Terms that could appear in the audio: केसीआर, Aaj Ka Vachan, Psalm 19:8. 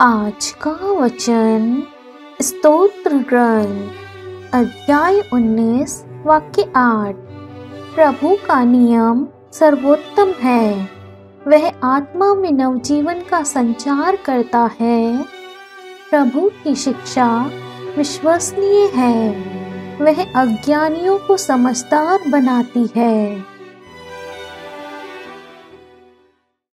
आज का वचन स्तोत्र ग्रंथ अध्याय 19 वाक्य 8। प्रभु का नियम सर्वोत्तम है, वह आत्मा में नवजीवन का संचार करता है। प्रभु की शिक्षा विश्वसनीय है, वह अज्ञानियों को समझदार बनाती है।